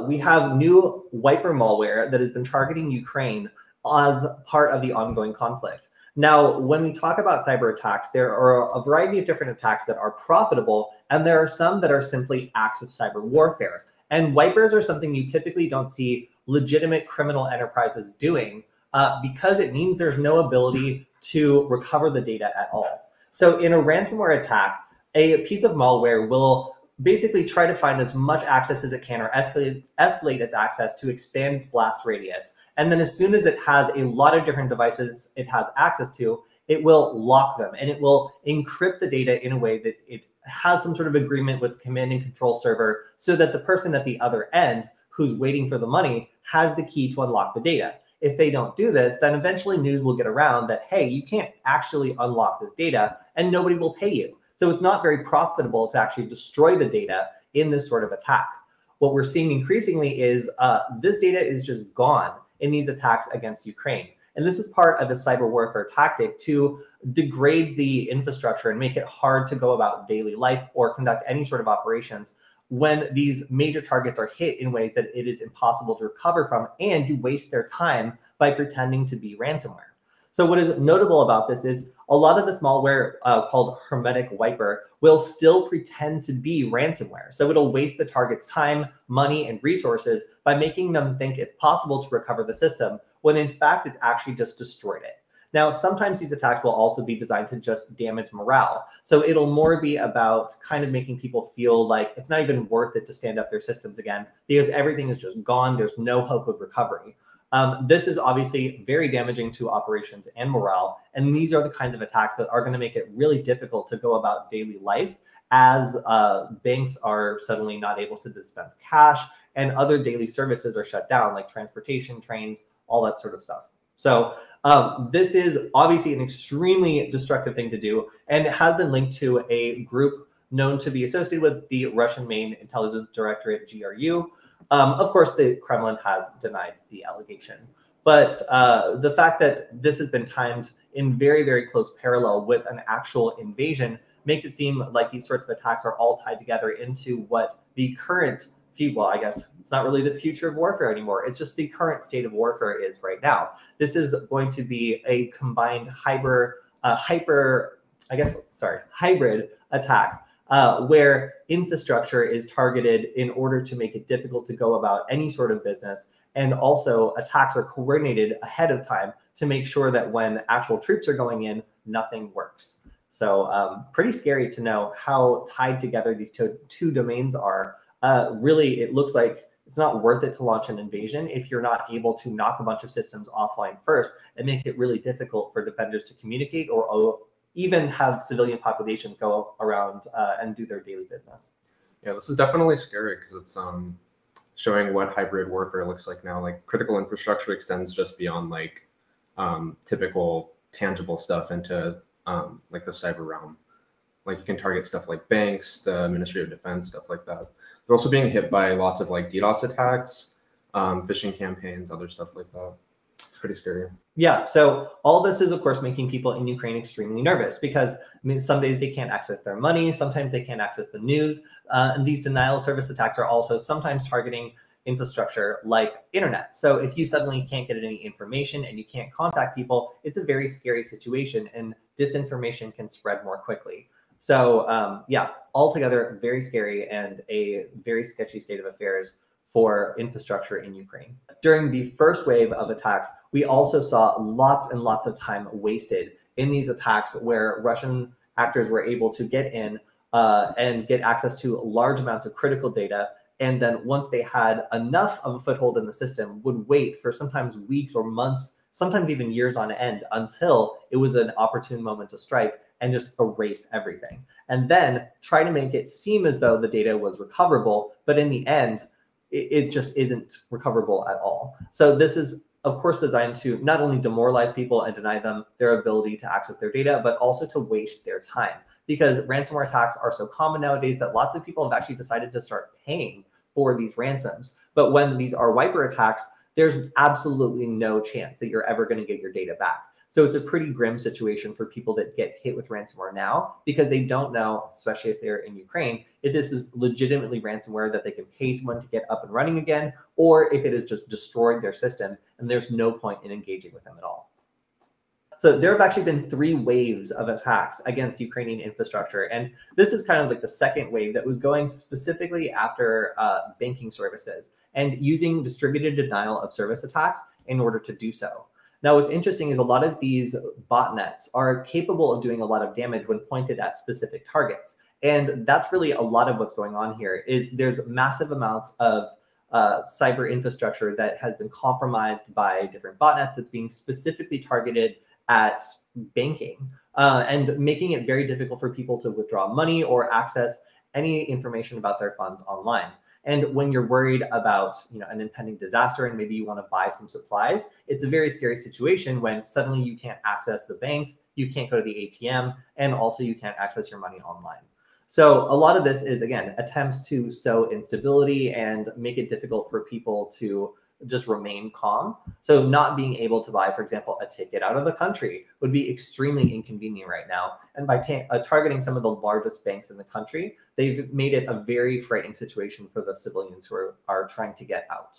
We have new wiper malware that has been targeting Ukraine as part of the ongoing conflict. Now, when we talk about cyber attacks, there are a variety of different attacks that are profitable, and there are some that are simply acts of cyber warfare. And wipers are something you typically don't see legitimate criminal enterprises doing because it means there's no ability to recover the data at all. So in a ransomware attack, a piece of malware will basically try to find as much access as it can, or escalate its access to expand its blast radius. And then as soon as it has a lot of different devices it has access to, it will lock them and it will encrypt the data in a way that it has some sort of agreement with the command and control server so that the person at the other end who's waiting for the money has the key to unlock the data. If they don't do this, then eventually news will get around that, hey, you can't actually unlock this data and nobody will pay you. So it's not very profitable to actually destroy the data in this sort of attack. What we're seeing increasingly is this data is just gone in these attacks against Ukraine. And this is part of a cyber warfare tactic to degrade the infrastructure and make it hard to go about daily life or conduct any sort of operations when these major targets are hit in ways that it is impossible to recover from, and you waste their time by pretending to be ransomware. So what is notable about this is a lot of this malware called Hermetic Wiper will still pretend to be ransomware. So it'll waste the target's time, money, and resources by making them think it's possible to recover the system when in fact it's actually just destroyed it. Now, sometimes these attacks will also be designed to just damage morale. So it'll more be about kind of making people feel like it's not even worth it to stand up their systems again because everything is just gone. There's no hope of recovery. This is obviously very damaging to operations and morale. And these are the kinds of attacks that are going to make it really difficult to go about daily life as banks are suddenly not able to dispense cash and other daily services are shut down, like transportation, trains, all that sort of stuff. So this is obviously an extremely destructive thing to do, and it has been linked to a group known to be associated with the Russian Main Intelligence Directorate, GRU. Of course, the Kremlin has denied the allegation, but the fact that this has been timed in very, very close parallel with an actual invasion makes it seem like these sorts of attacks are all tied together into what the current, well, I guess it's not really the future of warfare anymore. It's just the current state of warfare is right now. This is going to be a combined hybrid attack. Where infrastructure is targeted in order to make it difficult to go about any sort of business. And also attacks are coordinated ahead of time to make sure that when actual troops are going in, nothing works. So pretty scary to know how tied together these two domains are. Really, it looks like it's not worth it to launch an invasion if you're not able to knock a bunch of systems offline first and make it really difficult for defenders to communicate or even have civilian populations go around and do their daily business. Yeah, this is definitely scary because it's showing what hybrid warfare looks like now. Like critical infrastructure extends just beyond like typical tangible stuff into like the cyber realm. Like you can target stuff like banks, the Ministry of Defense, stuff like that. They're also being hit by lots of like DDoS attacks, phishing campaigns, other stuff like that. It's pretty scary. Yeah. So all this is, of course, making people in Ukraine extremely nervous because, I mean, some days they can't access their money. Sometimes they can't access the news. And these denial of service attacks are also sometimes targeting infrastructure like internet. So if you suddenly can't get any information and you can't contact people, it's a very scary situation and disinformation can spread more quickly. So yeah, altogether, very scary and a very sketchy state of affairs for infrastructure in Ukraine. During the first wave of attacks, we also saw lots and lots of time wasted in these attacks where Russian actors were able to get in and get access to large amounts of critical data. And then once they had enough of a foothold in the system, would wait for sometimes weeks or months, sometimes even years on end until it was an opportune moment to strike and just erase everything. And then try to make it seem as though the data was recoverable, but in the end, it just isn't recoverable at all. So this is, of course, designed to not only demoralize people and deny them their ability to access their data, but also to waste their time. Because ransomware attacks are so common nowadays that lots of people have actually decided to start paying for these ransoms. But when these are wiper attacks, there's absolutely no chance that you're ever going to get your data back. So it's a pretty grim situation for people that get hit with ransomware now, because they don't know, especially if they're in Ukraine, if this is legitimately ransomware that they can pay someone to get up and running again, or if it has just destroyed their system and there's no point in engaging with them at all. So there have actually been 3 waves of attacks against Ukrainian infrastructure. And this is kind of like the second wave that was going specifically after banking services and using distributed denial of service attacks in order to do so. Now, what's interesting is a lot of these botnets are capable of doing a lot of damage when pointed at specific targets. And that's really a lot of what's going on here is there's massive amounts of cyber infrastructure that has been compromised by different botnets that's being specifically targeted at banking and making it very difficult for people to withdraw money or access any information about their funds online. And when you're worried about, you know, an impending disaster and maybe you want to buy some supplies, it's a very scary situation when suddenly you can't access the banks, you can't go to the ATM, and also you can't access your money online. So a lot of this is, again, attempts to sow instability and make it difficult for people to just remain calm. So not being able to buy, for example, a ticket out of the country would be extremely inconvenient right now. And by targeting some of the largest banks in the country, they've made it a very frightening situation for the civilians who are trying to get out.